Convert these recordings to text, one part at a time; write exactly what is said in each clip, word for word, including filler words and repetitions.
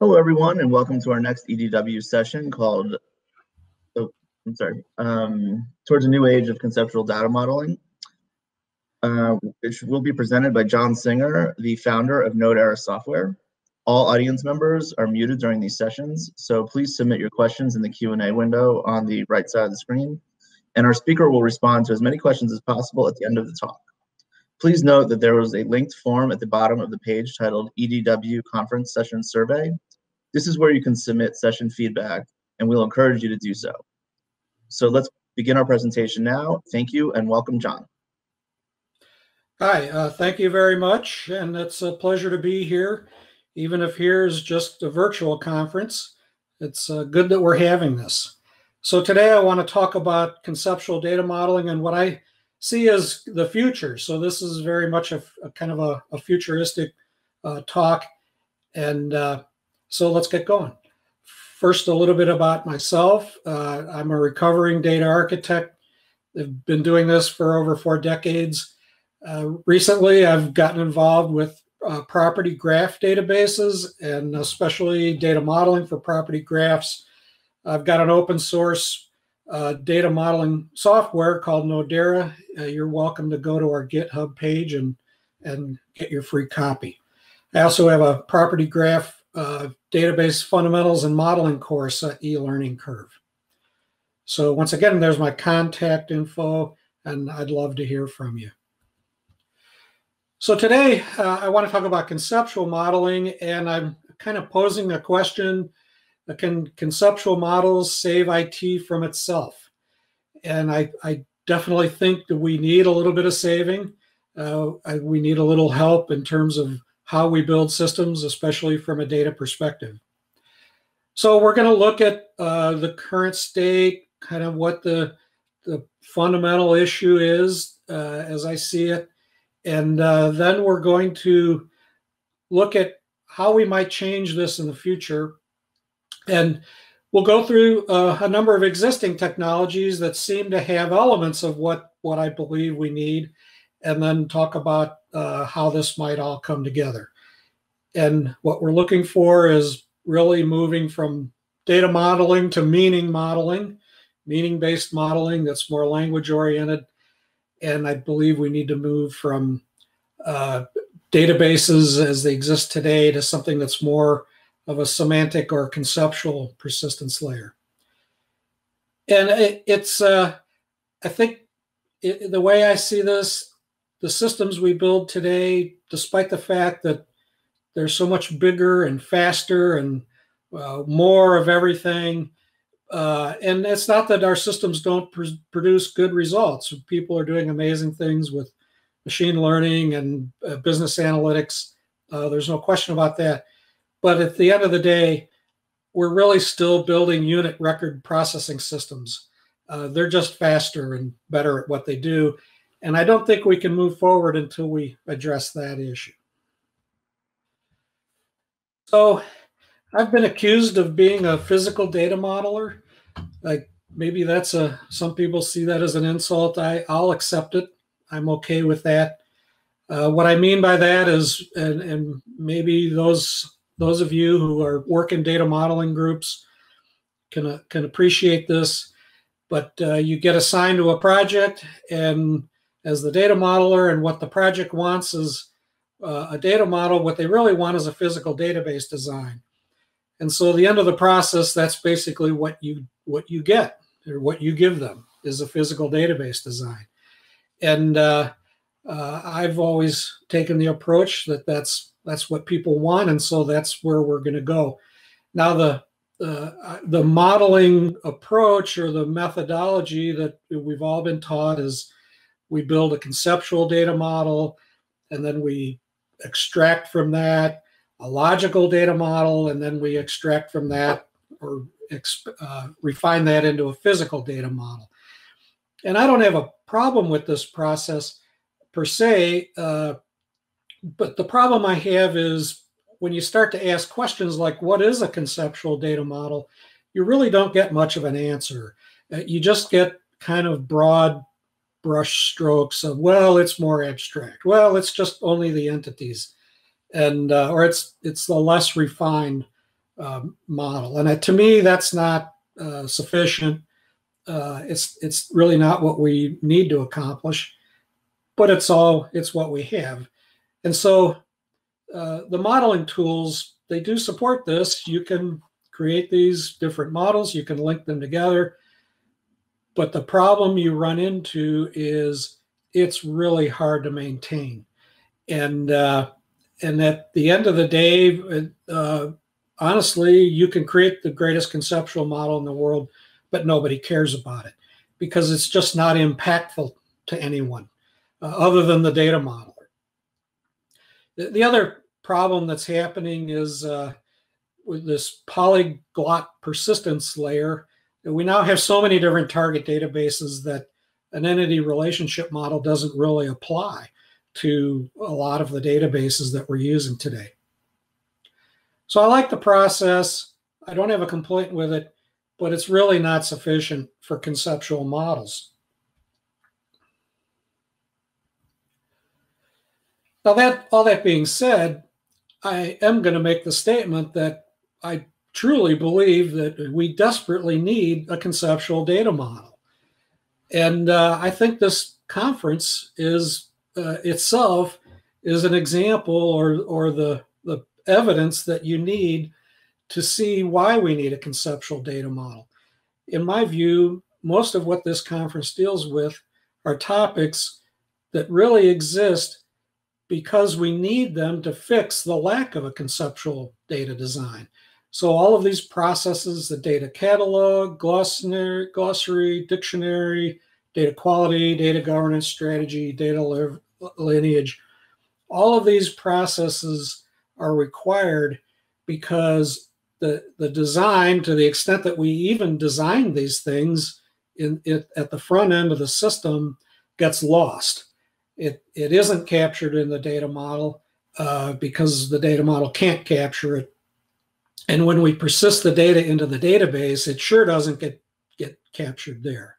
Hello, everyone, and welcome to our next E D W session called, oh, I'm sorry, um, Towards a New Age of Conceptual Data Modeling, uh, which will be presented by John Singer, the founder of NodeEra Software. All audience members are muted during these sessions, so please submit your questions in the Q and A window on the right side of the screen, and our speaker will respond to as many questions as possible at the end of the talk. Please note that there was a linked form at the bottom of the page titled E D W Conference Session Survey. This is where you can submit session feedback, and we'll encourage you to do so. So let's begin our presentation now. Thank you, and welcome, John. Hi, uh, thank you very much, and it's a pleasure to be here. Even if here's just a virtual conference, it's uh, good that we're having this. So today I want to talk about conceptual data modeling and what I see as the future. So this is very much a, a kind of a, a futuristic uh, talk, and uh, so let's get going. First, a little bit about myself. Uh, I'm a recovering data architect. I've been doing this for over four decades. Uh, recently, I've gotten involved with uh, property graph databases, and especially data modeling for property graphs. I've got an open source uh, data modeling software called NodeEra. Uh, you're welcome to go to our GitHub page and, and get your free copy. I also have a property graph Uh, database fundamentals and modeling course, uh, e-learning curve. So once again, there's my contact info, and I'd love to hear from you. So today, uh, I want to talk about conceptual modeling, and I'm kind of posing a question, uh, can conceptual models save I T from itself? And I, I definitely think that we need a little bit of saving. Uh, I, we need a little help in terms of how we build systems, especially from a data perspective. So we're going to look at uh, the current state, kind of what the, the fundamental issue is uh, as I see it. And uh, then we're going to look at how we might change this in the future. And we'll go through uh, a number of existing technologies that seem to have elements of what, what I believe we need, and then talk about Uh, how this might all come together. And what we're looking for is really moving from data modeling to meaning modeling, meaning-based modeling that's more language-oriented. And I believe we need to move from uh, databases as they exist today to something that's more of a semantic or conceptual persistence layer. And it, it's, uh, I think, it, the way I see this, the systems we build today, despite the fact that they're so much bigger and faster and uh, more of everything, uh, and it's not that our systems don't pr produce good results. People are doing amazing things with machine learning and uh, business analytics. Uh, there's no question about that. But at the end of the day, we're really still building unit record processing systems. Uh, they're just faster and better at what they do. And I don't think we can move forward until we address that issue. So I've been accused of being a physical data modeler. Like, maybe that's a, some people see that as an insult. I, I'll accept it. I'm okay with that. Uh, what I mean by that is, and, and maybe those those of you who are work in data modeling groups can, uh, can appreciate this, but uh, you get assigned to a project, and as the data modeler, and what the project wants is uh, a data model. What they really want is a physical database design. And so the end of the process, that's basically what you what you get, or what you give them, is a physical database design. And uh, uh, I've always taken the approach that that's, that's what people want, and so that's where we're going to go. Now, the, uh, the modeling approach, or the methodology that we've all been taught, is we build a conceptual data model, and then we extract from that a logical data model, and then we extract from that, or uh, refine that into a physical data model. And I don't have a problem with this process per se, uh, but the problem I have is when you start to ask questions like, what is a conceptual data model, you really don't get much of an answer. Uh, you just get kind of broad brush strokes of, well, it's more abstract. Well, it's just only the entities, and uh, or it's it's the less refined um, model. And uh, to me, that's not uh, sufficient. Uh, it's it's really not what we need to accomplish, but it's all it's what we have. And so uh, the modeling tools, they do support this. You can create these different models. You can link them together. But the problem you run into is it's really hard to maintain. And uh, and at the end of the day, uh, honestly, you can create the greatest conceptual model in the world, but nobody cares about it because it's just not impactful to anyone uh, other than the data modeler. The, the other problem that's happening is uh, with this polyglot persistence layer. We now have so many different target databases that an entity relationship model doesn't really apply to a lot of the databases that we're using today. So I like the process. I don't have a complaint with it, but it's really not sufficient for conceptual models. Now, that all that being said, I am going to make the statement that I truly believe that we desperately need a conceptual data model. And uh, I think this conference is uh, itself is an example or, or the, the evidence that you need to see why we need a conceptual data model. In my view, most of what this conference deals with are topics that really exist because we need them to fix the lack of a conceptual data design. So all of these processes, the data catalog, glossary, glossary, dictionary, data quality, data governance strategy, data lineage, all of these processes are required because the, the design, to the extent that we even design these things in, it, at the front end of the system, gets lost. It, it isn't captured in the data model uh, because the data model can't capture it. And when we persist the data into the database, it sure doesn't get, get captured there.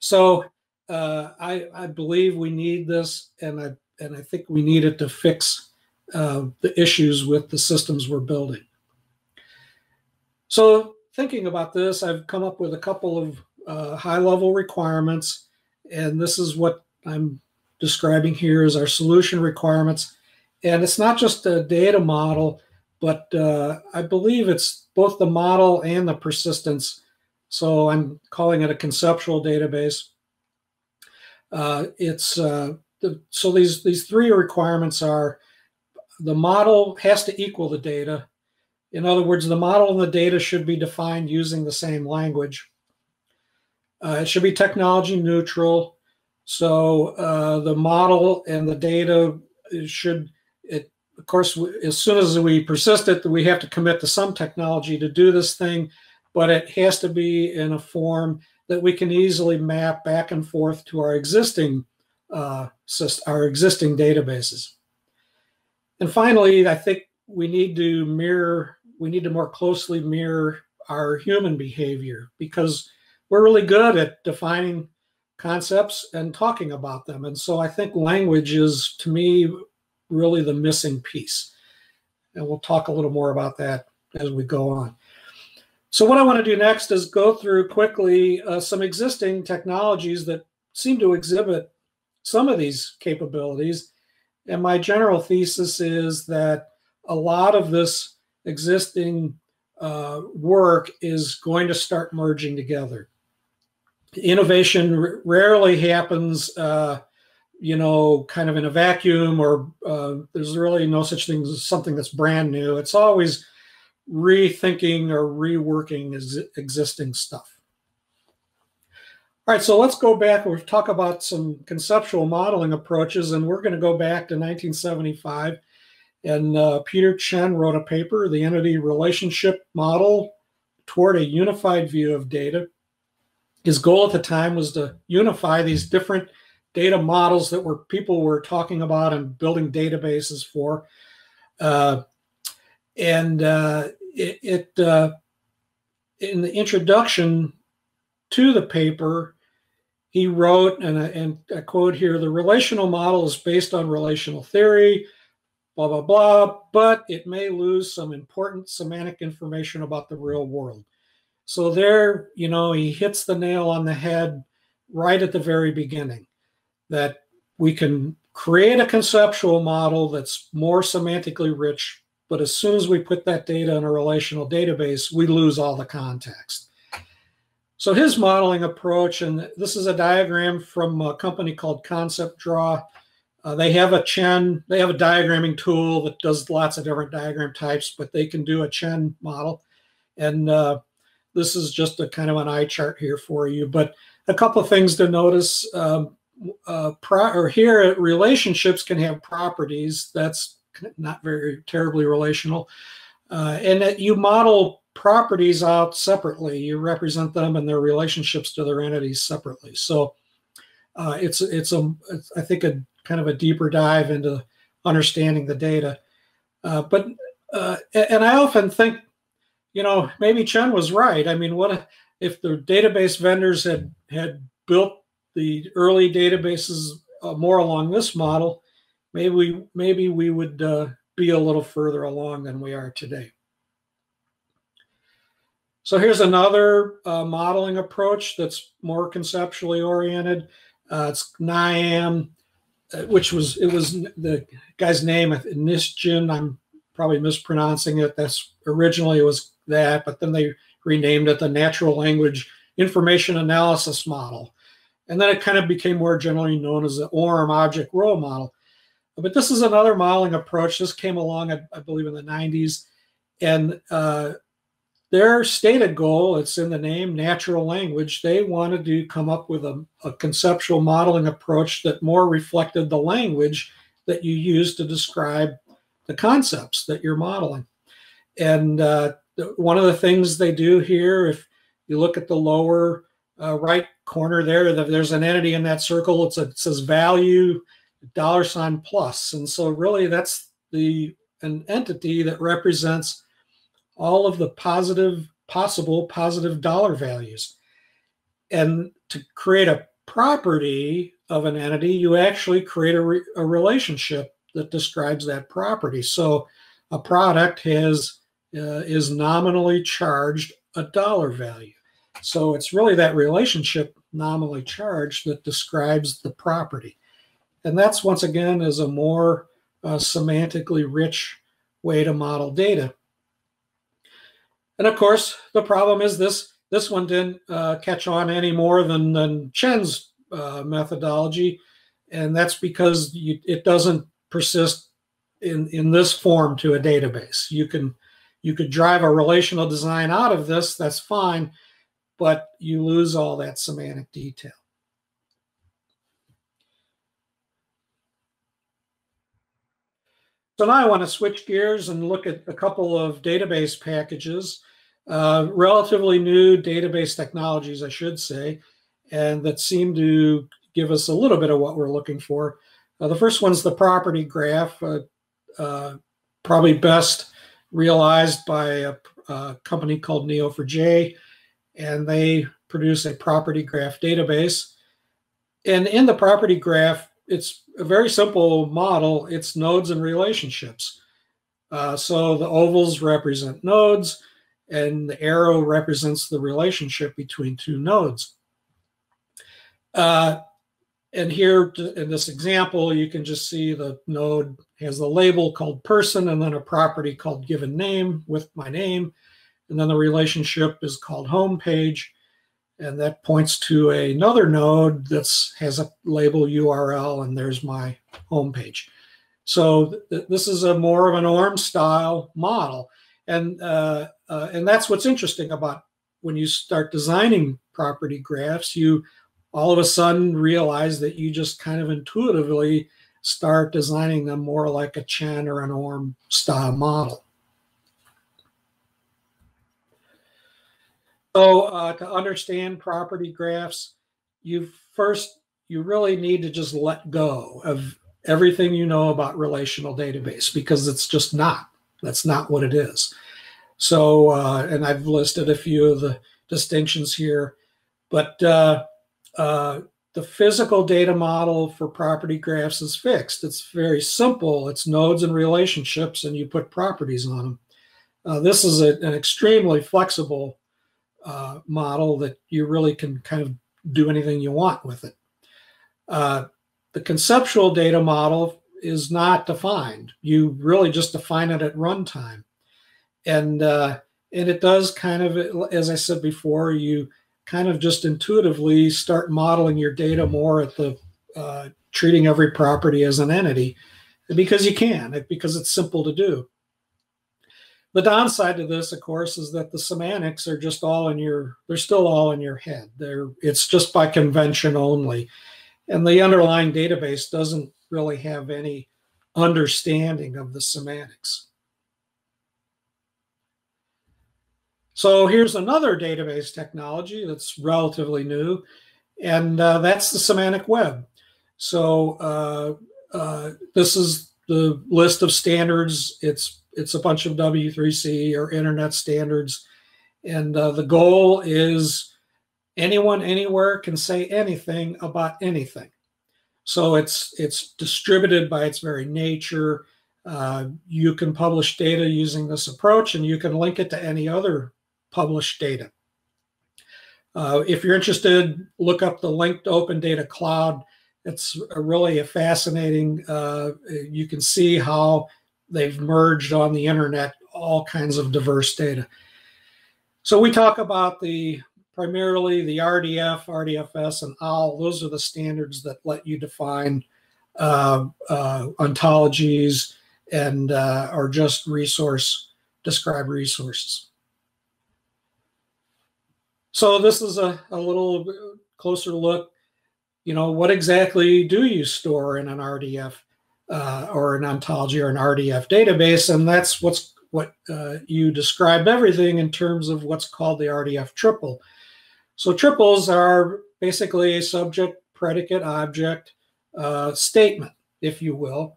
So uh, I, I believe we need this, and I, and I think we need it to fix uh, the issues with the systems we're building. So thinking about this, I've come up with a couple of uh, high-level requirements, and this is what I'm describing here as our solution requirements. And it's not just a data model, but uh, I believe it's both the model and the persistence. So I'm calling it a conceptual database. Uh, it's uh, the, so these, these three requirements are the model has to equal the data. In other words, the model and the data should be defined using the same language. Uh, it should be technology neutral. So uh, the model and the data should, it, of course, as soon as we persist it, we have to commit to some technology to do this thing, but it has to be in a form that we can easily map back and forth to our existing uh, our existing databases. And finally, I think we need to mirror, we need to more closely mirror our human behavior, because we're really good at defining concepts and talking about them. And so I think language is, to me, really the missing piece. And we'll talk a little more about that as we go on. So what I want to do next is go through quickly uh, some existing technologies that seem to exhibit some of these capabilities. And my general thesis is that a lot of this existing uh, work is going to start merging together. Innovation rarely happens uh, you know, kind of in a vacuum, or uh, there's really no such thing as something that's brand new. It's always rethinking or reworking ex existing stuff. All right, so let's go back. We'll talk about some conceptual modeling approaches, and we're going to go back to nineteen seventy-five. And uh, Peter Chen wrote a paper, The Entity Relationship Model Toward a Unified View of Data. His goal at the time was to unify these different data models that were people were talking about and building databases for, uh, and uh, it, it uh, in the introduction to the paper, he wrote, and I, and I quote here: "The relational model is based on relational theory, blah, blah, blah, but it may lose some important semantic information about the real world. So there, you know, he hits the nail on the head right at the very beginning, that we can create a conceptual model that's more semantically rich, but as soon as we put that data in a relational database, we lose all the context. So his modeling approach, and this is a diagram from a company called Concept Draw. Uh, they have a Chen, they have a diagramming tool that does lots of different diagram types, but they can do a Chen model. And uh, this is just a kind of an eye chart here for you. But a couple of things to notice. Um, Uh, pro or here, relationships can have properties. That's not very terribly relational. Uh, and that you model properties out separately. You represent them and their relationships to their entities separately. So uh, it's, it's, a, it's I think, a kind of a deeper dive into understanding the data. Uh, but uh, and I often think, you know, maybe Chen was right. I mean, what if the database vendors had, had built the early databases uh, more along this model, maybe we, maybe we would uh, be a little further along than we are today. So here's another uh, modeling approach that's more conceptually oriented. Uh, it's N I A M, which was, it was the guy's name, Nishin. I'm probably mispronouncing it. That's originally it was that, but then they renamed it the Natural Language Information Analysis Model. And then it kind of became more generally known as the O R M object role model. But this is another modeling approach. This came along, I, I believe, in the nineties. And uh, their stated goal, it's in the name, natural language, they wanted to come up with a, a conceptual modeling approach that more reflected the language that you use to describe the concepts that you're modeling. And uh, one of the things they do here, if you look at the lower Uh, right corner there, there's an entity in that circle. It's a, it says value dollar sign plus. And so really that's the an entity that represents all of the positive, possible positive dollar values. And to create a property of an entity, you actually create a, re, a relationship that describes that property. So a product has, uh, is nominally charged a dollar value. So it's really that relationship, nominally charged, that describes the property. And that's, once again, is a more uh, semantically rich way to model data. And of course, the problem is this, this one didn't uh, catch on any more than, than Chen's uh, methodology. And that's because you, it doesn't persist in, in this form to a database. You can, you could drive a relational design out of this, that's fine, but you lose all that semantic detail. So now I want to switch gears and look at a couple of database packages, uh, relatively new database technologies, I should say, and that seem to give us a little bit of what we're looking for. Uh, the first one's the property graph, uh, uh, probably best realized by a, a company called Neo four J. And they produce a property graph database. And in the property graph, it's a very simple model. It's nodes and relationships. Uh, so the ovals represent nodes, and the arrow represents the relationship between two nodes. Uh, and here, in this example, you can just see the node has the label called person, and then a property called given name with my name. And then the relationship is called home page, and that points to another node that has a label U R L, and there's my home page. So th this is a more of an O R M style model, and uh, uh, and that's what's interesting about when you start designing property graphs. You all of a sudden realize that you just kind of intuitively start designing them more like a Chen or an O R M style model. So uh, to understand property graphs, you first, you really need to just let go of everything you know about relational database, because it's just not, that's not what it is. So, uh, and I've listed a few of the distinctions here, but uh, uh, The physical data model for property graphs is fixed. It's very simple. It's nodes and relationships, and you put properties on them. Uh, this is a, an extremely flexible uh, model that you really can kind of do anything you want with it. Uh, the conceptual data model is not defined. You really just define it at runtime. And, uh, and it does kind of, as I said before, you kind of just intuitively start modeling your data more at the uh, treating every property as an entity, because you can, because it's simple to do. The downside to this, of course, is that the semantics are just all in your, they're still all in your head. They're, it's just by convention only. And the underlying database doesn't really have any understanding of the semantics. So here's another database technology that's relatively new, and uh, that's the semantic web. So uh, uh, this is the list of standards. It's, it's a bunch of W three C or internet standards. And uh, the goal is anyone anywhere can say anything about anything. So it's, it's distributed by its very nature. Uh, you can publish data using this approach, and you can link it to any other published data. Uh, if you're interested, look up the Linked Open Data Cloud. It's a really a fascinating, uh, you can see how they've merged on the internet all kinds of diverse data. So we talk about the primarily the R D F, R D F S, and O W L. Those are the standards that let you define uh, uh, ontologies and uh, are just resource, describe resources. So this is a, a little closer look. You know, what exactly do you store in an R D F uh, or an ontology or an R D F database? And that's what's what uh, you describe everything in terms of what's called the R D F triple. So triples are basically a subject, predicate, object uh, statement, if you will.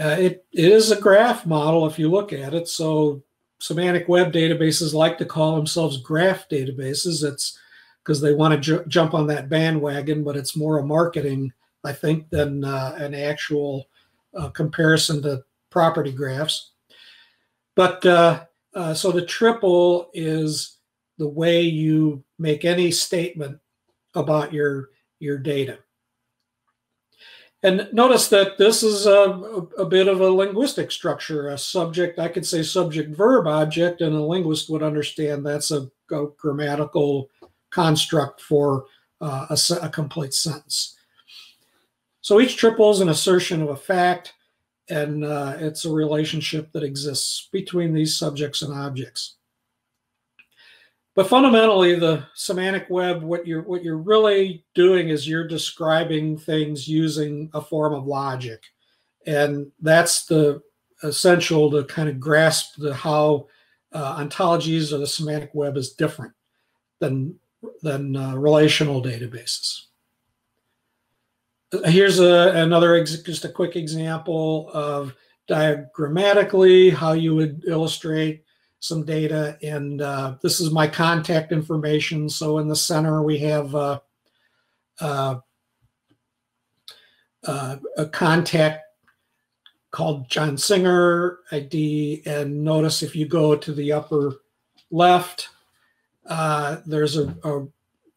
Uh, it, it is a graph model if you look at it. So semantic web databases like to call themselves graph databases. It's because they want to ju jump on that bandwagon, but it's more a marketing, I think, than uh, an actual uh, comparison to property graphs. But uh, uh, so the triple is the way you make any statement about your, your data. And notice that this is a, a bit of a linguistic structure, a subject, I could say subject, verb, object, and a linguist would understand that's a, a grammatical construct for uh, a, a complete sentence. So each triple is an assertion of a fact, and uh, it's a relationship that exists between these subjects and objects. But fundamentally, the semantic web, what you're, what you're really doing is you're describing things using a form of logic. And that's the essential to kind of grasp the, how uh, ontologies or the semantic web is different than, than uh, relational databases. Here's a, another, ex just a quick example of diagrammatically how you would illustrate some data, and uh, this is my contact information. So in the center, we have uh, uh, uh, a contact called John Singer I D, and notice if you go to the upper left, uh, there's a, a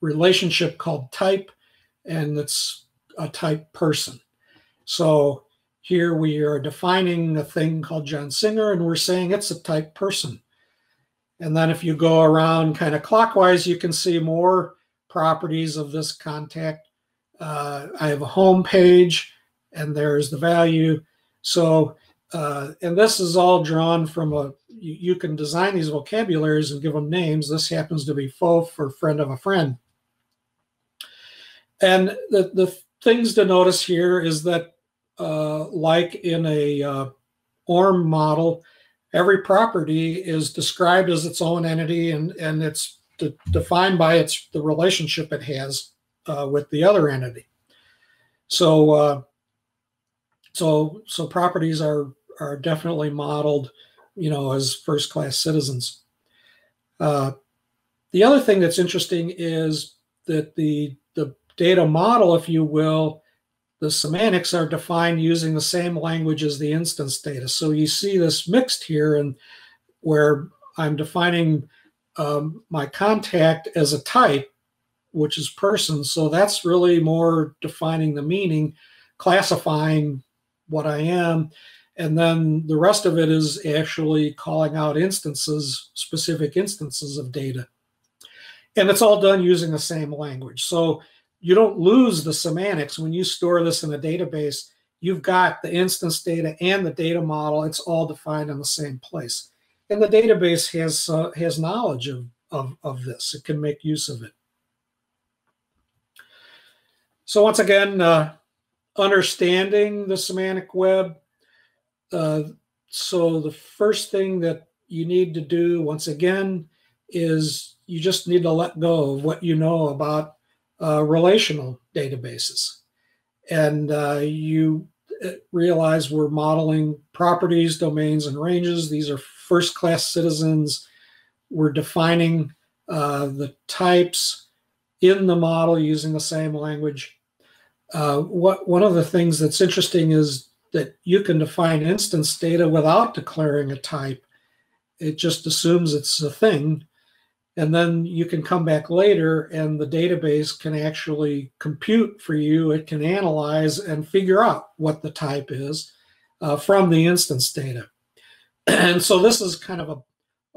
relationship called type, and it's a type person. So here we are defining a thing called John Singer, and we're saying it's a type person. And then if you go around kind of clockwise, you can see more properties of this contact. Uh, I have a home page, and there's the value. So, uh, and this is all drawn from a, you, you can design these vocabularies and give them names. This happens to be F O A F for friend of a friend. And the, the things to notice here is that, uh, like in a uh, O R M model, every property is described as its own entity, and, and it's de defined by its the relationship it has uh, with the other entity. So, uh, so, so properties are are definitely modeled, you know, as first-class citizens. Uh, the other thing that's interesting is that the the data model, if you will, the semantics are defined using the same language as the instance data. So you see this mixed here, and where I'm defining um, my contact as a type, which is person. So that's really more defining the meaning, classifying what I am. And then the rest of it is actually calling out instances, specific instances of data. And it's all done using the same language. So you don't lose the semantics. When you store this in a database, you've got the instance data and the data model. It's all defined in the same place. And the database has, uh, has knowledge of, of, of this. It can make use of it. So once again, uh, understanding the semantic web. Uh, so the first thing that you need to do, once again, is you just need to let go of what you know about uh, relational databases. And uh, you realize we're modeling properties, domains, and ranges. These are first-class citizens. We're defining uh, the types in the model using the same language. Uh, what, one of the things that's interesting is that you can define instance data without declaring a type. It just assumes it's a thing. And then you can come back later and the database can actually compute for you. It can analyze and figure out what the type is uh, from the instance data. And so this is kind of a,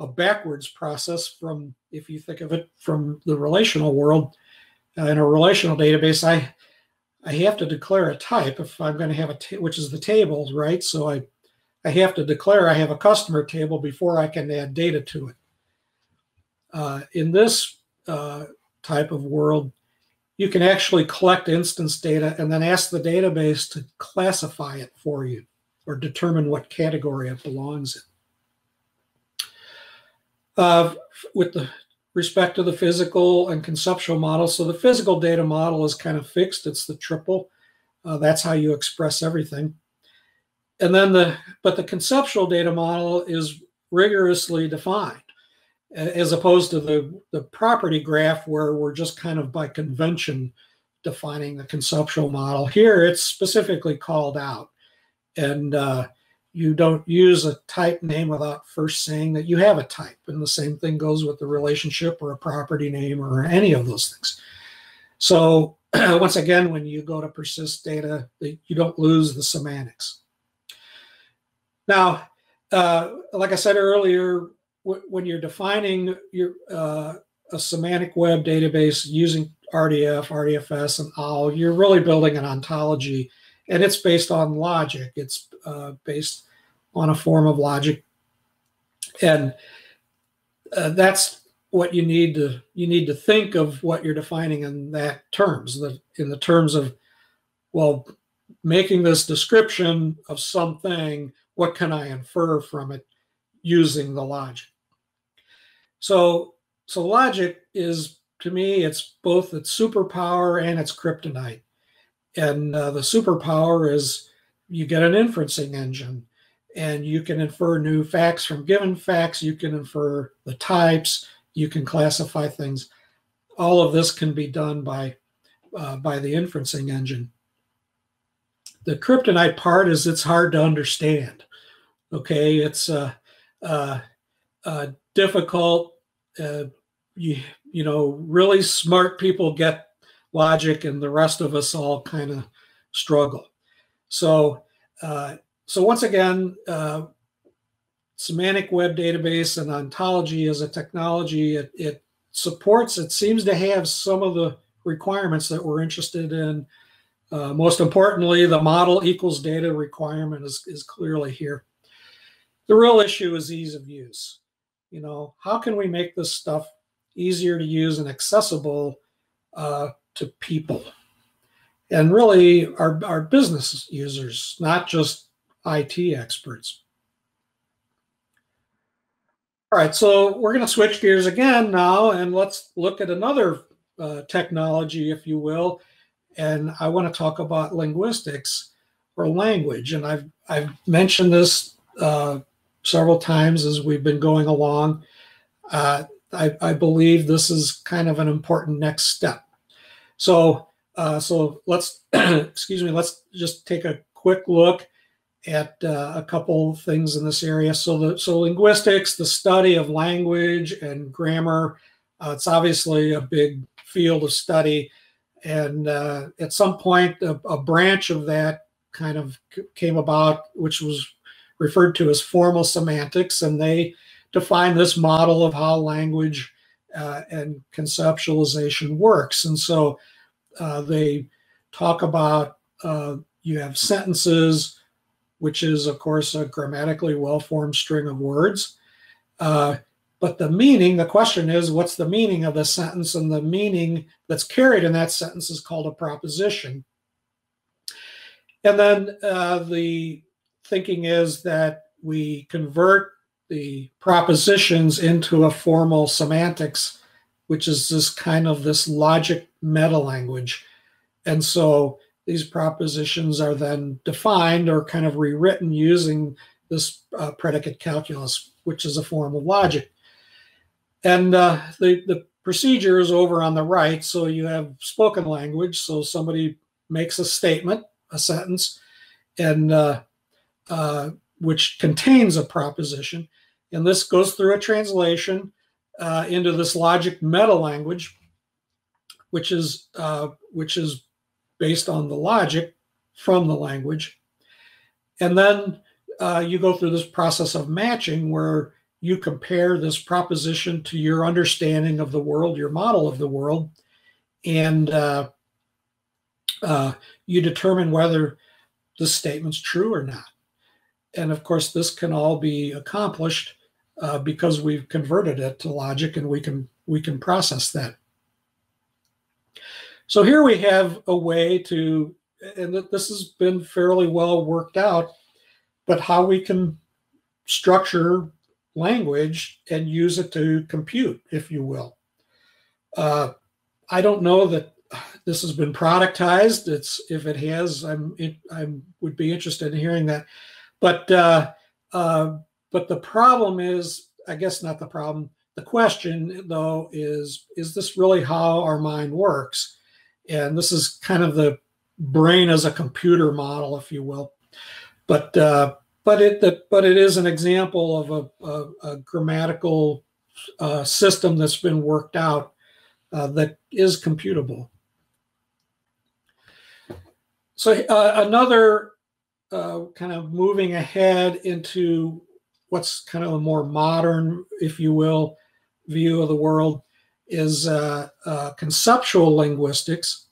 a backwards process from, if you think of it from the relational world. Uh, in a relational database, I, I have to declare a type if I'm going to have a, ta which is the tables, right? So I, I have to declare I have a customer table before I can add data to it. Uh, in this uh, type of world, you can actually collect instance data and then ask the database to classify it for you or determine what category it belongs in. Uh, with the respect to the physical and conceptual model, so the physical data model is kind of fixed. It's the triple. Uh, that's how you express everything. And then the, but the conceptual data model is rigorously defined, as opposed to the, the property graph where we're just kind of by convention defining the conceptual model. Here it's specifically called out. And uh, you don't use a type name without first saying that you have a type. And the same thing goes with the relationship or a property name or any of those things. So once again, when you go to persist data, you don't lose the semantics. Now, uh, like I said earlier, when you're defining your uh, a semantic web database using R D F, R D F S, and O W L, you're really building an ontology, and it's based on logic. It's uh, based on a form of logic, and uh, that's what you need to you need to think of what you're defining in that terms, the, in the terms of, well, making this description of something. What can I infer from it using the logic? So, so logic is, to me, it's both its superpower and its kryptonite. And uh, the superpower is you get an inferencing engine, and you can infer new facts from given facts. You can infer the types. You can classify things. All of this can be done by, uh, by the inferencing engine. The kryptonite part is it's hard to understand. Okay, it's uh, uh, uh, difficult. Uh, you, you know, really smart people get logic, and the rest of us all kind of struggle. So, uh, so once again, uh, semantic web database and ontology as a technology, it, it supports, it seems to have some of the requirements that we're interested in. Uh, most importantly, the model equals data requirement is, is clearly here. The real issue is ease of use. You know, how can we make this stuff easier to use and accessible uh, to people? And really our, our business users, not just I T experts. All right, so we're going to switch gears again now, and let's look at another uh, technology, if you will. And I want to talk about linguistics or language. And I've, I've mentioned this uh, several times as we've been going along. Uh, I, I believe this is kind of an important next step. So Uh, so let's, excuse me, let's just take a quick look at uh, a couple things in this area. So, the, so linguistics, the study of language and grammar, uh, it's obviously a big field of study. And uh, at some point, a, a branch of that kind of came about, which was referred to as formal semantics. And they defined this model of how language uh, and conceptualization works. And so uh, they talk about uh, you have sentences, which is, of course, a grammatically well-formed string of words. Uh, but the meaning, the question is, what's the meaning of the sentence? And the meaning that's carried in that sentence is called a proposition. And then uh, the thinking is that we convert the propositions into a formal semantics, which is this kind of this logic meta language. And so these propositions are then defined or kind of rewritten using this uh, predicate calculus, which is a form of logic. And uh, the, the procedure is over on the right. So you have spoken language. So somebody makes a statement, a sentence, and uh, uh, which contains a proposition. And this goes through a translation uh, into this logic meta language, which is uh, which is based on the logic from the language. And then uh, you go through this process of matching where you compare this proposition to your understanding of the world, your model of the world, and uh, uh, you determine whether the statement's true or not. And of course, this can all be accomplished uh, because we've converted it to logic and we can, we can process that. So here we have a way to, and this has been fairly well worked out, but how we can structure language and use it to compute, if you will. Uh, I don't know that this has been productized. It's, if it has, I'm, it, I would be interested in hearing that. But uh, uh, but the problem is, I guess not the problem, the question though is, is this really how our mind works? And this is kind of the brain as a computer model, if you will. But uh, but it the, but it is an example of a, a, a grammatical uh, system that's been worked out uh, that is computable. So uh, another. Uh, kind of moving ahead into what's kind of a more modern, if you will, view of the world is uh, uh, conceptual linguistics.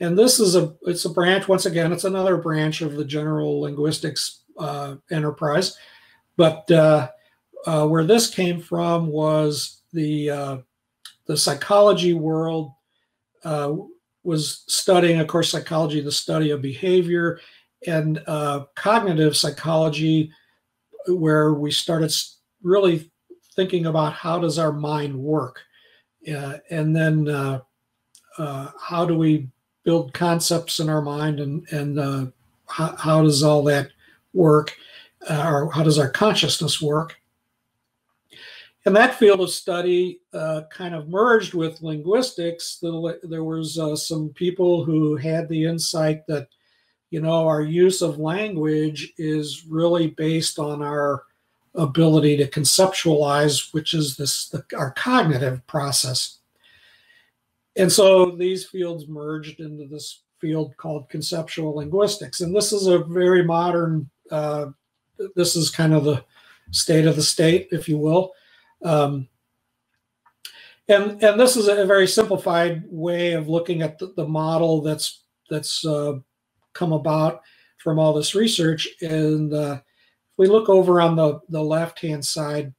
And this is a, it's a branch, once again, it's another branch of the general linguistics uh, enterprise. But uh, uh, where this came from was the, uh, the psychology world uh, was studying, of course, psychology, the study of behavior, and uh, cognitive psychology, where we started really thinking about how does our mind work, uh, and then uh, uh, how do we build concepts in our mind, and, and uh, how, how does all that work, uh, or how does our consciousness work? And that field of study uh, kind of merged with linguistics. There was uh, some people who had the insight that, you know, our use of language is really based on our ability to conceptualize, which is this the, our cognitive process. And so these fields merged into this field called conceptual linguistics. And this is a very modern, uh, this is kind of the state of the state, if you will. Um, and, and this is a very simplified way of looking at the, the model that's, that's uh, come about from all this research. And uh, if we look over on the, the left-hand side,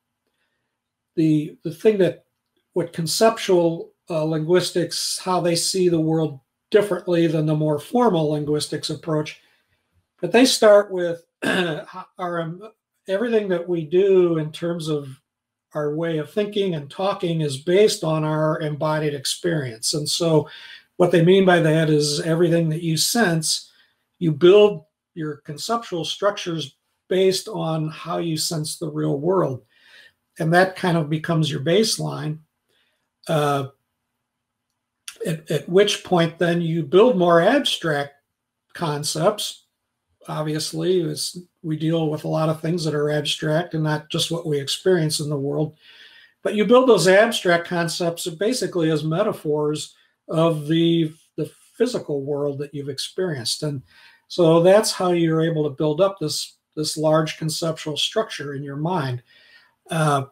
the, the thing that what conceptual uh, linguistics, how they see the world differently than the more formal linguistics approach, but they start with our, everything that we do in terms of our way of thinking and talking is based on our embodied experience. And so what they mean by that is everything that you sense, you build your conceptual structures based on how you sense the real world. And that kind of becomes your baseline. Uh, at, at which point then you build more abstract concepts. Obviously, is we deal with a lot of things that are abstract and not just what we experience in the world. But you build those abstract concepts basically as metaphors of the, the physical world that you've experienced. And so that's how you're able to build up this, this large conceptual structure in your mind. Uh,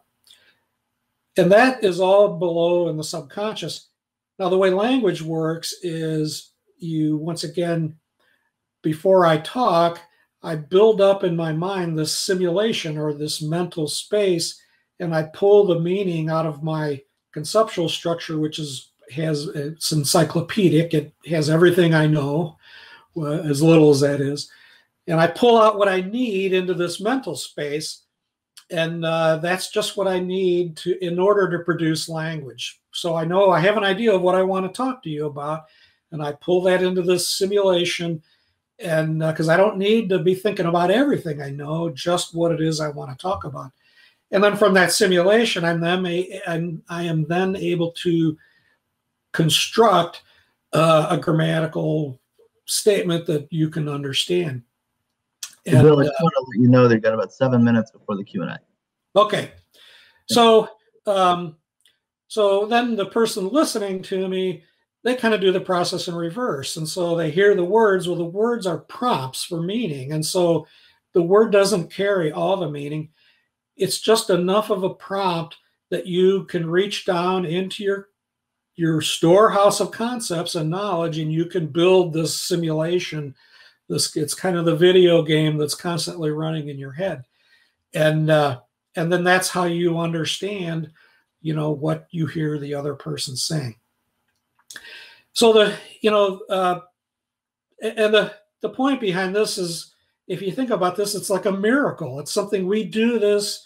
and that is all below in the subconscious. Now, the way language works is you, once again, before I talk, I build up in my mind this simulation or this mental space, and I pull the meaning out of my conceptual structure, which is has it's encyclopedic. It has everything I know, as little as that is. And I pull out what I need into this mental space, and uh, that's just what I need to in order to produce language. So I know I have an idea of what I want to talk to you about, and I pull that into this simulation. And because uh, I don't need to be thinking about everything I know, just what it is I want to talk about. And then from that simulation, I'm then a, I'm, I am then able to construct uh, a grammatical statement that you can understand. And, Bill, I just want to let you know they've got about seven minutes before the Q and A. Okay. So, um, so then the person listening to me, they kind of do the process in reverse. And so they hear the words. Well, the words are prompts for meaning. And so the word doesn't carry all the meaning. It's just enough of a prompt that you can reach down into your, your storehouse of concepts and knowledge, and you can build this simulation. This, it's kind of the video game that's constantly running in your head. And, uh, and then that's how you understand, you know, what you hear the other person saying. So the, you know, uh, and the, the point behind this is, if you think about this, it's like a miracle. It's something we do this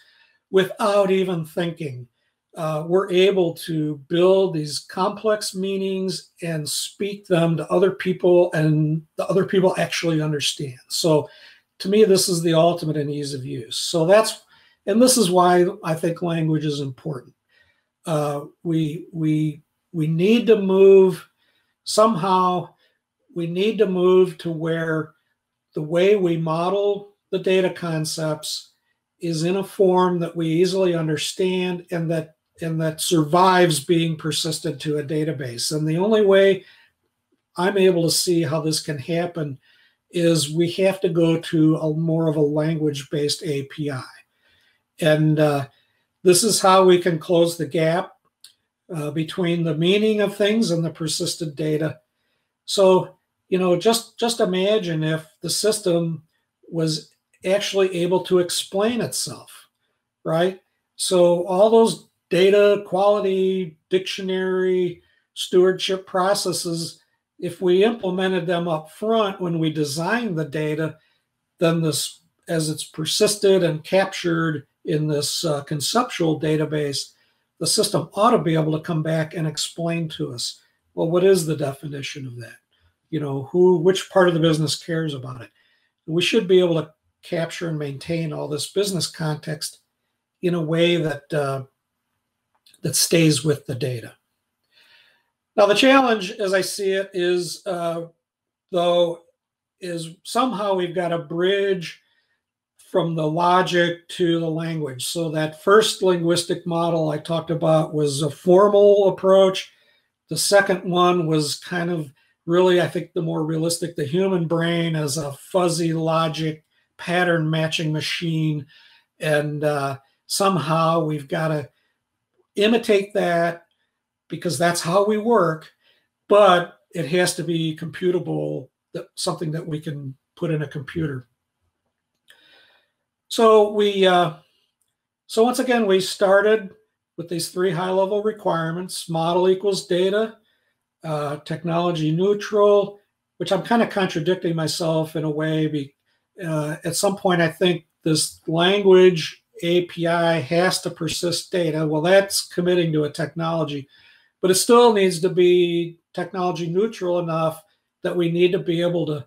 without even thinking. Uh, we're able to build these complex meanings and speak them to other people, and the other people actually understand. So to me, this is the ultimate in ease of use. So that's, and this is why I think language is important. Uh, we, we, We need to move somehow, we need to move to where the way we model the data concepts is in a form that we easily understand and that, and that survives being persisted to a database. And the only way I'm able to see how this can happen is we have to go to a more of a language-based A P I. And uh, this is how we can close the gap Uh, between the meaning of things and the persisted data. So, you know, just, just imagine if the system was actually able to explain itself, right? So all those data quality, dictionary, stewardship processes, if we implemented them up front when we designed the data, then this, as it's persisted and captured in this uh, conceptual database, the system ought to be able to come back and explain to us, well, what is the definition of that? You know, who, which part of the business cares about it? We should be able to capture and maintain all this business context in a way that, uh, that stays with the data. Now, the challenge, as I see it, is, uh, though, is somehow we've got to bridge from the logic to the language. So that first linguistic model I talked about was a formal approach. The second one was kind of really, I think, the more realistic, the human brain as a fuzzy logic pattern matching machine. And uh, somehow we've got to imitate that because that's how we work, but it has to be computable, something that we can put in a computer. So we, uh, so once again, we started with these three high-level requirements: model equals data, uh, technology neutral, which I'm kind of contradicting myself in a way. Be, uh, at some point, I think this language A P I has to persist data. Well, that's committing to a technology, but it still needs to be technology neutral enough that we need to be able to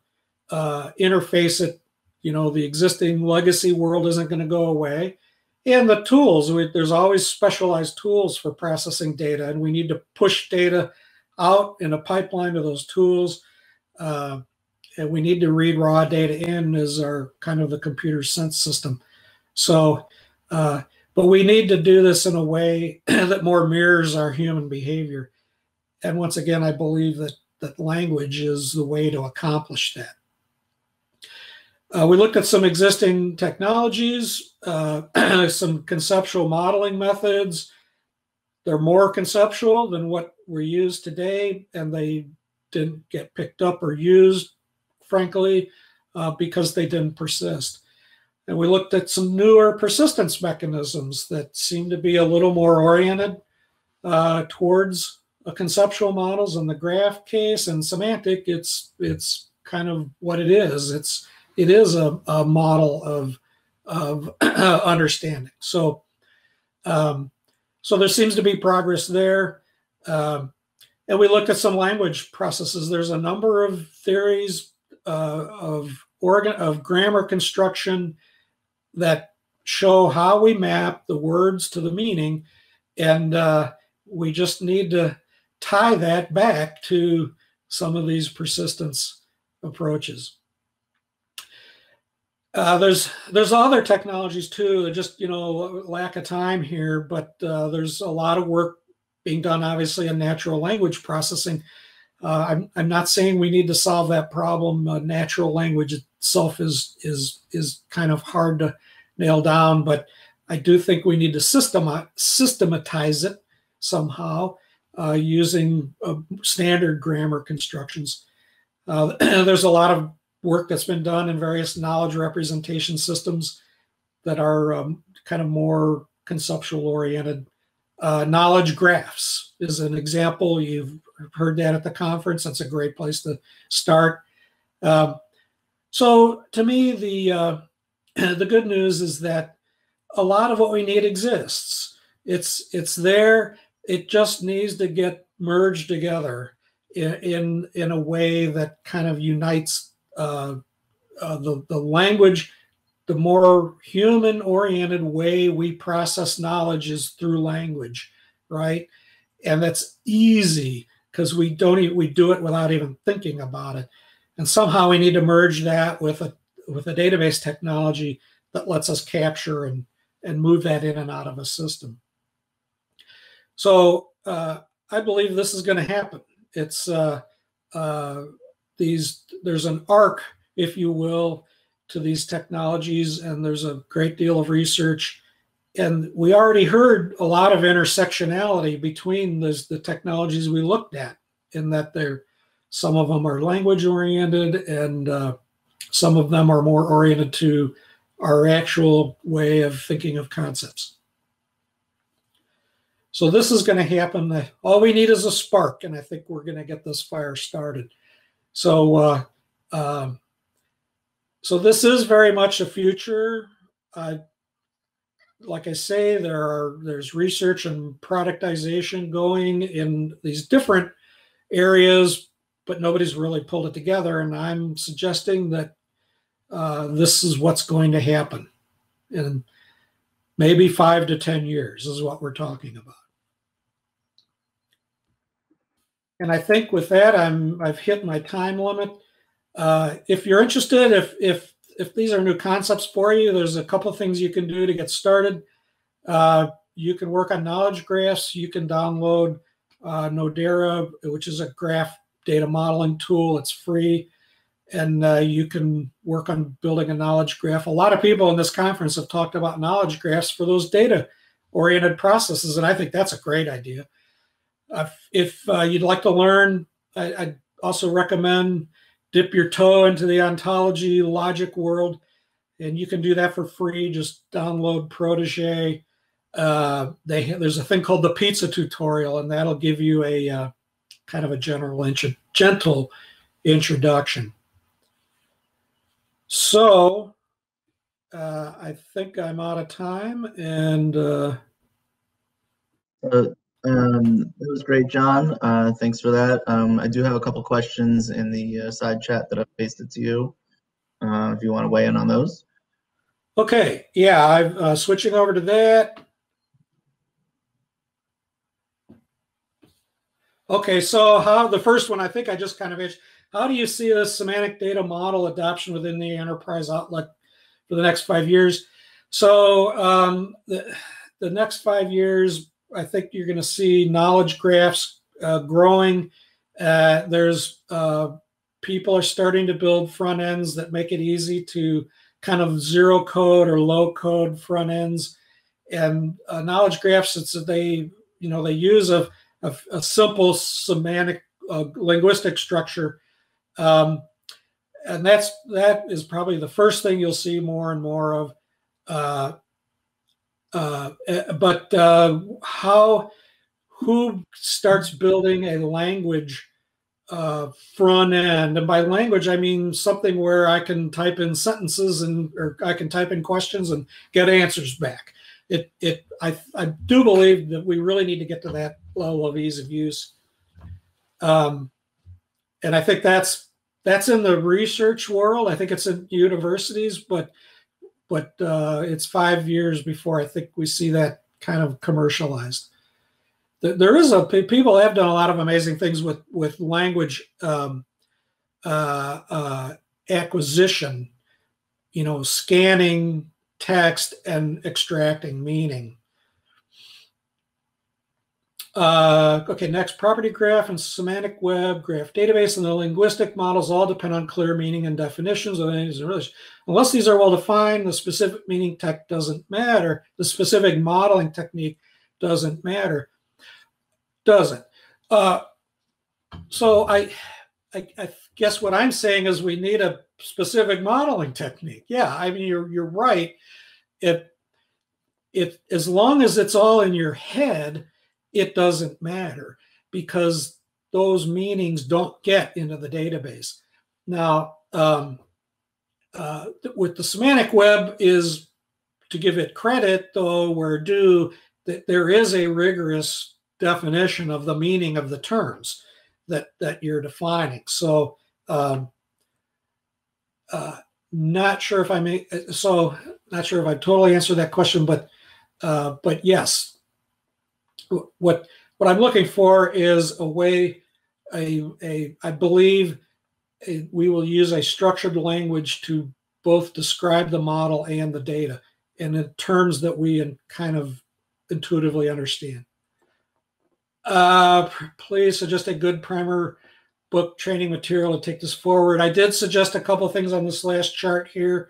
uh, interface it. You know, the existing legacy world isn't going to go away. And the tools, we, there's always specialized tools for processing data, and we need to push data out in a pipeline of those tools. Uh, and we need to read raw data in as our kind of the computer sense system. So, uh, but we need to do this in a way that more mirrors our human behavior. And once again, I believe that, that language is the way to accomplish that. Uh, we looked at some existing technologies, uh, some conceptual modeling methods. They're more conceptual than what we use today, and they didn't get picked up or used, frankly, uh, because they didn't persist. And we looked at some newer persistence mechanisms that seem to be a little more oriented uh, towards a conceptual models. In the graph case and semantic, it's it's kind of what it is. It's it is a, a model of of understanding. So um, so there seems to be progress there. Um, and we looked at some language processes. There's a number of theories uh, of organ of grammar construction that show how we map the words to the meaning, and uh, we just need to tie that back to some of these persistence approaches. Uh, there's there's other technologies too. Just you know, lack of time here, but uh, there's a lot of work being done, obviously, in natural language processing. Uh, I'm I'm not saying we need to solve that problem. Uh, natural language itself is is is kind of hard to nail down, but I do think we need to system systematize it somehow uh, using uh, standard grammar constructions. Uh, there's a lot of work that's been done in various knowledge representation systems that are um, kind of more conceptual oriented. Uh, knowledge graphs is an example. You've heard that at the conference. That's a great place to start. Uh, so to me, the, uh, the good news is that a lot of what we need exists. It's, it's there. It just needs to get merged together in, in, in a way that kind of unites Uh, uh, the, the language. The more human-oriented way we process knowledge is through language, right? And that's easy because we don't even, we do it without even thinking about it. And somehow we need to merge that with a with a database technology that lets us capture and and move that in and out of a system. So uh, I believe this is going to happen. It's uh, uh, These, there's an arc, if you will, to these technologies, and there's a great deal of research. And we already heard a lot of intersectionality between this, the technologies we looked at, in that they're, some of them are language-oriented, and uh, some of them are more oriented to our actual way of thinking of concepts. So this is going to happen. All we need is a spark, and I think we're going to get this fire started. So, uh, um, so this is very much a future. Uh, like I say, there are there's research and productization going in these different areas, but nobody's really pulled it together. And I'm suggesting that uh, this is what's going to happen in maybe five to ten years is what we're talking about. And I think with that, I'm, I've hit my time limit. Uh, if you're interested, if, if, if these are new concepts for you, there's a couple of things you can do to get started. Uh, you can work on knowledge graphs. You can download uh, NodeEra, which is a graph data modeling tool. It's free. And uh, you can work on building a knowledge graph. A lot of people in this conference have talked about knowledge graphs for those data-oriented processes, and I think that's a great idea. Uh, if uh, you'd like to learn, I, I'd also recommend dip your toe into the ontology logic world, and you can do that for free. Just download Protege. Uh, they, there's a thing called the Pizza Tutorial, and that'll give you a uh, kind of a general intro, gentle introduction. So uh, I think I'm out of time, and uh, uh. Um, it was great, John. Uh, thanks for that. Um, I do have a couple questions in the uh, side chat that I've pasted to you, uh, if you want to weigh in on those. Okay. Yeah, I'm uh, switching over to that. Okay, so how the first one, I think I just kind of itched. How do you see the semantic data model adoption within the enterprise outlook for the next five years? So um, the, the next five years, I think you're going to see knowledge graphs uh, growing. Uh, there's uh, people are starting to build front ends that make it easy to kind of zero code or low code front ends. And uh, knowledge graphs, it's they you know they use a a, a simple semantic uh, linguistic structure. Um, and that's that is probably the first thing you'll see more and more of. Uh, uh, but uh, how who starts building a language uh, front end? And by language, I mean something where I can type in sentences and or I can type in questions and get answers back. It it I I do believe that we really need to get to that level of ease of use. Um, And I think that's that's in the research world. I think it's in universities, but but uh, it's five years before I think we see that kind of commercialized. There is a people have done a lot of amazing things with with language um, uh, uh, acquisition, you know, scanning text and extracting meaning. Uh, okay, next, property graph and semantic web graph database and the linguistic models all depend on clear meaning and definitions of any relationship. Unless these are well defined, the specific meaning tech doesn't matter. The specific modeling technique doesn't matter. Doesn't. Uh, so I, I, I guess what I'm saying is we need a specific modeling technique. Yeah, I mean you're you're right. If if as long as it's all in your head, it doesn't matter because those meanings don't get into the database. Now, um, uh, with the semantic web is, to give it credit though, where due, that there is a rigorous definition of the meaning of the terms that, that you're defining. So um, uh, not sure if I may, so not sure if I totally answered that question, but uh, but yes. What what I'm looking for is a way, a, a, I believe a, we will use a structured language to both describe the model and the data, and in terms that we kind of intuitively understand. Uh, please suggest a good primer book training material to take this forward. I did suggest a couple of things on this last chart here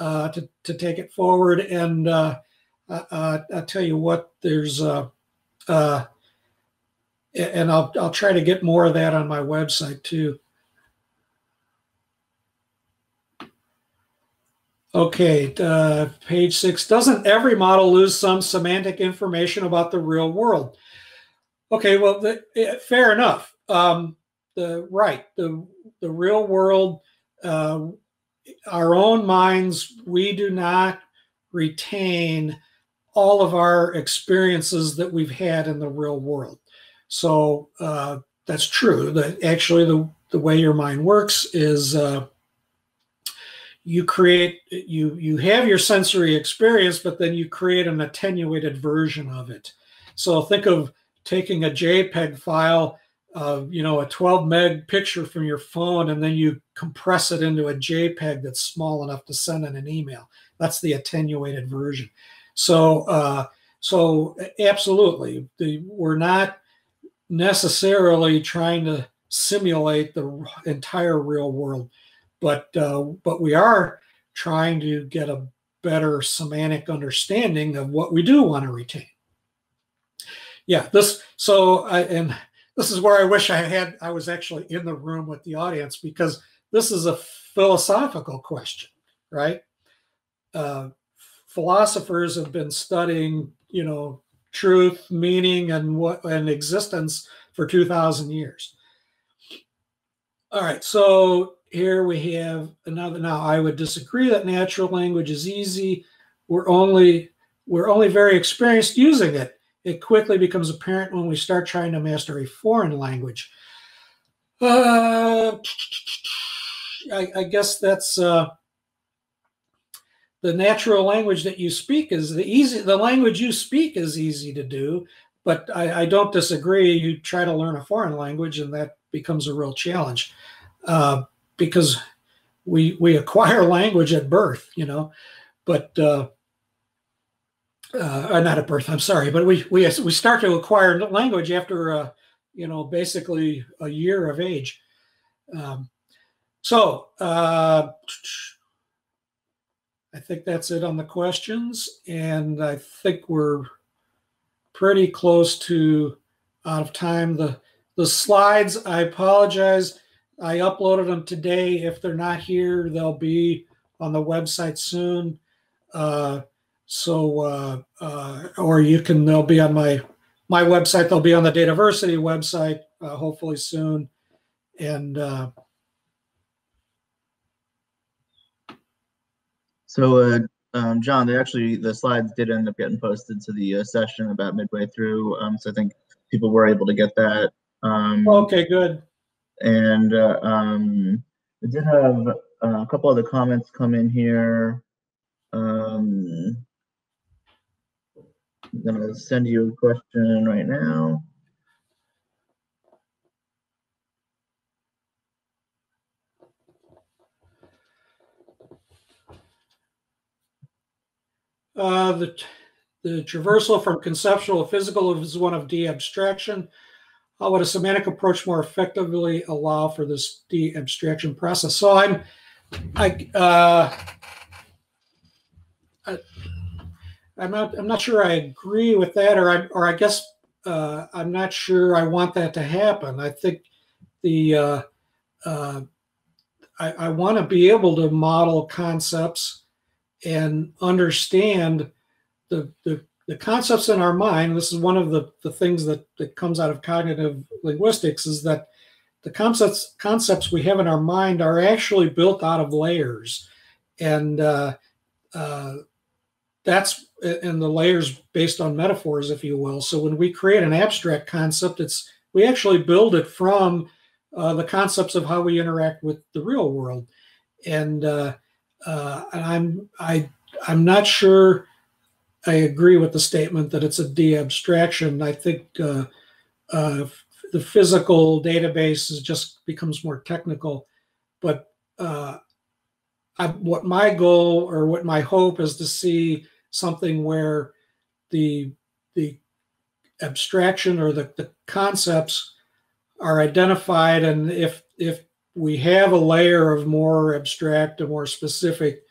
uh, to, to take it forward, and uh, uh, I'll tell you what, there's... Uh, Uh, and I'll, I'll try to get more of that on my website too. Okay, uh, page six. Doesn't every model lose some semantic information about the real world? Okay, well, the, it, fair enough. Um, the, right, the, the real world, uh, our own minds, we do not retain all of our experiences that we've had in the real world. So uh, that's true. That actually the, the way your mind works is uh, you create, you, you have your sensory experience, but then you create an attenuated version of it. So think of taking a J peg file, uh, you know, a twelve meg picture from your phone, and then you compress it into a J peg that's small enough to send in an email. That's the attenuated version. So, uh, so absolutely, the, we're not necessarily trying to simulate the entire real world, but uh, but we are trying to get a better semantic understanding of what we do want to retain. Yeah, this. So, I, and this is where I wish I had. I was actually in the room with the audience because this is a philosophical question, right? Uh, Philosophers have been studying, you know, truth, meaning, and what and existence for two thousand years. All right, so here we have another. Now, I would disagree that natural language is easy. We're only we're only very experienced using it. It quickly becomes apparent when we start trying to master a foreign language. Uh, I, I guess that's. Uh, The natural language that you speak is the easy, the language you speak is easy to do. But I, I don't disagree. You try to learn a foreign language, and that becomes a real challenge uh, because we we acquire language at birth, you know, but uh, uh, not at birth. I'm sorry, but we we we start to acquire language after uh, you know, basically a year of age. Um, so uh, I think that's it on the questions, and I think we're pretty close to out of time. The the slides, I apologize. I uploaded them today. If they're not here, they'll be on the website soon. Uh, so, uh, uh, or you can, they'll be on my my website. They'll be on the DATAVERSITY website uh, hopefully soon. And uh, so. Uh Um, John, they actually, the slides did end up getting posted to the uh, session about midway through, um, so I think people were able to get that. Um, okay, good. And uh, um, I did have uh, a couple other comments come in here. Um, I'm going to send you a question right now. Uh, the, the traversal from conceptual to physical is one of de-abstraction. How would a semantic approach more effectively allow for this de-abstraction process? So I'm, I, uh, I, I'm not, I'm not sure I agree with that, or I, or I guess uh, I'm not sure I want that to happen. I think the, uh, uh, I, I want to be able to model concepts and understand the, the, the concepts in our mind. This is one of the, the things that, that comes out of cognitive linguistics, is that the concepts concepts we have in our mind are actually built out of layers. And uh, uh, that's in the layers based on metaphors, if you will. So when we create an abstract concept, it's we actually build it from uh, the concepts of how we interact with the real world. And uh, Uh, and I'm I I'm not sure I agree with the statement that it's a de-abstraction. I think uh, uh, the physical database is just becomes more technical. But uh, I, what my goal or what my hope is to see something where the the abstraction or the, the concepts are identified, and if if we have a layer of more abstract and more specific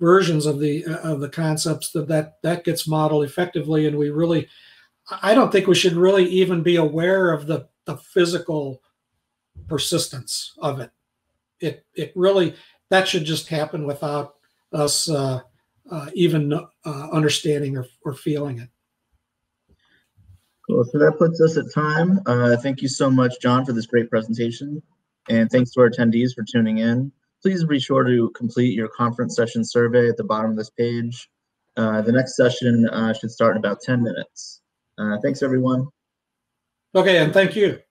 versions of the of the concepts, that, that that gets modeled effectively. And we really, I don't think we should really even be aware of the, the physical persistence of it. It it really, that should just happen without us uh, uh, even uh, understanding or, or feeling it. Cool, so that puts us at time. Uh, thank you so much, John, for this great presentation. And thanks to our attendees for tuning in. Please be sure to complete your conference session survey at the bottom of this page. Uh, the next session uh, should start in about ten minutes. Uh, thanks, everyone. Okay, and thank you.